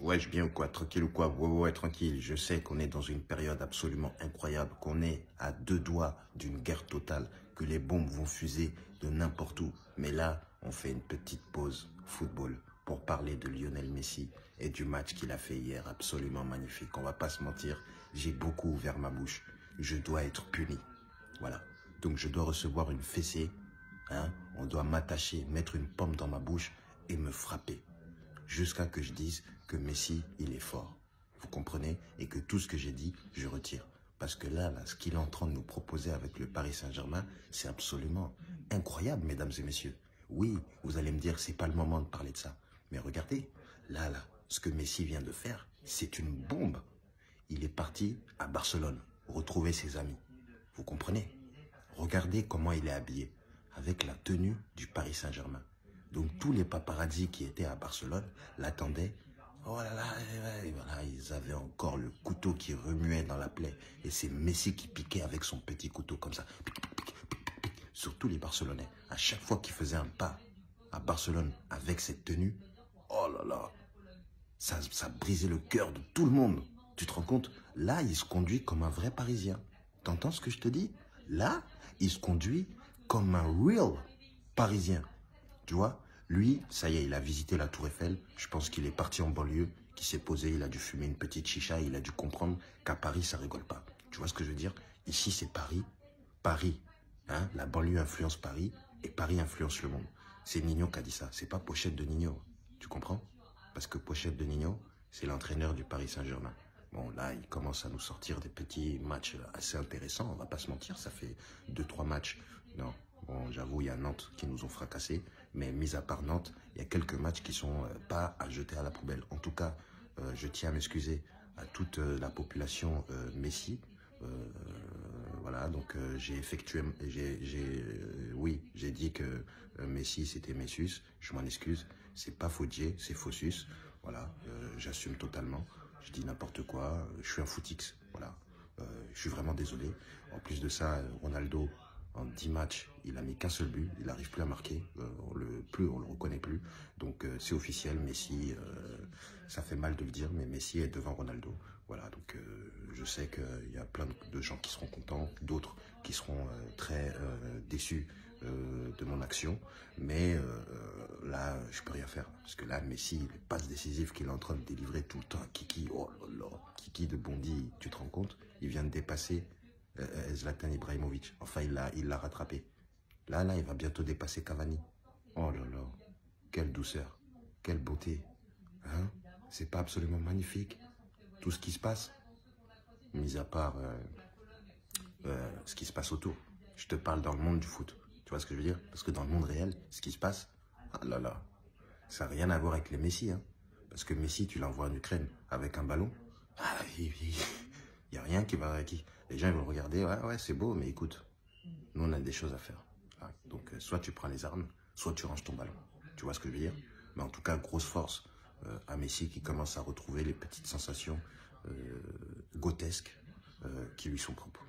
Wesh, bien ou quoi? Tranquille ou quoi? Ouais, tranquille. Je sais qu'on est dans une période absolument incroyable, qu'on est à deux doigts d'une guerre totale, que les bombes vont fuser de n'importe où. Mais là, on fait une petite pause football pour parler de Lionel Messi et du match qu'il a fait hier, absolument magnifique. On va pas se mentir, j'ai beaucoup ouvert ma bouche. Je dois être puni. Voilà. Donc je dois recevoir une fessée, hein? On doit m'attacher, mettre une pomme dans ma bouche et me frapper. Jusqu'à que je dise que Messi, il est fort. Vous comprenez? Et que tout ce que j'ai dit, je retire. Parce que là, ce qu'il est en train de nous proposer avec le Paris Saint-Germain, c'est absolument incroyable, mesdames et messieurs. Oui, vous allez me dire, c'est pas le moment de parler de ça. Mais regardez, là, ce que Messi vient de faire, c'est une bombe. Il est parti à Barcelone, retrouver ses amis. Vous comprenez? Regardez comment il est habillé, avec la tenue du Paris Saint-Germain. Donc tous les paparazzis qui étaient à Barcelone l'attendaient. Oh là là, et voilà, ils avaient encore le couteau qui remuait dans la plaie. Et c'est Messi qui piquait avec son petit couteau comme ça. Surtout les Barcelonais. À chaque fois qu'ils faisaient un pas à Barcelone avec cette tenue, oh là là, ça brisait le cœur de tout le monde. Tu te rends compte? Là, il se conduit comme un vrai Parisien. T'entends ce que je te dis? Là, il se conduit comme un real Parisien. Tu vois, lui, ça y est, il a visité la Tour Eiffel. Je pense qu'il est parti en banlieue, qu'il s'est posé, il a dû fumer une petite chicha, il a dû comprendre qu'à Paris, ça rigole pas. Tu vois ce que je veux dire? Ici, c'est Paris. Paris. Hein? La banlieue influence Paris et Paris influence le monde. C'est Ninho qui a dit ça. C'est pas Pochette de Ninho. Tu comprends? Parce que Pochette de Ninho, c'est l'entraîneur du Paris Saint-Germain. Bon, là, il commence à nous sortir des petits matchs assez intéressants. On va pas se mentir, ça fait 2-3 matchs. Non. Bon, j'avoue, il y a Nantes qui nous ont fracassés, mais mis à part Nantes, il y a quelques matchs qui sont pas à jeter à la poubelle. En tout cas, je tiens à m'excuser à toute la population Messi. Voilà, donc j'ai dit que Messi c'était Messus, je m'en excuse, c'est pas Faudier, c'est Fossus. Voilà, j'assume totalement, je dis n'importe quoi, je suis un footix, voilà, je suis vraiment désolé. En plus de ça, Ronaldo, en 10 matchs, il a mis qu'un seul but, il n'arrive plus à marquer, on le reconnaît plus. Donc c'est officiel, Messi, ça fait mal de le dire, mais Messi est devant Ronaldo. Voilà, donc je sais qu'il y a plein de gens qui seront contents, d'autres qui seront très déçus de mon action. Mais là, je peux rien faire, parce que là, Messi, les passes décisives qu'il est en train de délivrer tout le temps, Kiki, oh là là, Kiki de Bondy, tu te rends compte? Il vient de dépasser Zlatan Ibrahimovic, enfin il l'a rattrapé. Là, il va bientôt dépasser Cavani. Oh là là, quelle douceur, quelle beauté. Hein? C'est pas absolument magnifique, tout ce qui se passe? Mis à part ce qui se passe autour. Je te parle dans le monde du foot, tu vois ce que je veux dire? Parce que dans le monde réel, ce qui se passe, ah là là, ça n'a rien à voir avec les Messi. Hein? Parce que Messi, tu l'envoies en Ukraine avec un ballon. Ah oui, oui. Il n'y a rien qui va avec qui. Les gens ils vont regarder, ouais, c'est beau, mais écoute, nous on a des choses à faire. Donc soit tu prends les armes, soit tu ranges ton ballon. Tu vois ce que je veux dire? Mais en tout cas, grosse force à Messi qui commence à retrouver les petites sensations grotesques qui lui sont propres.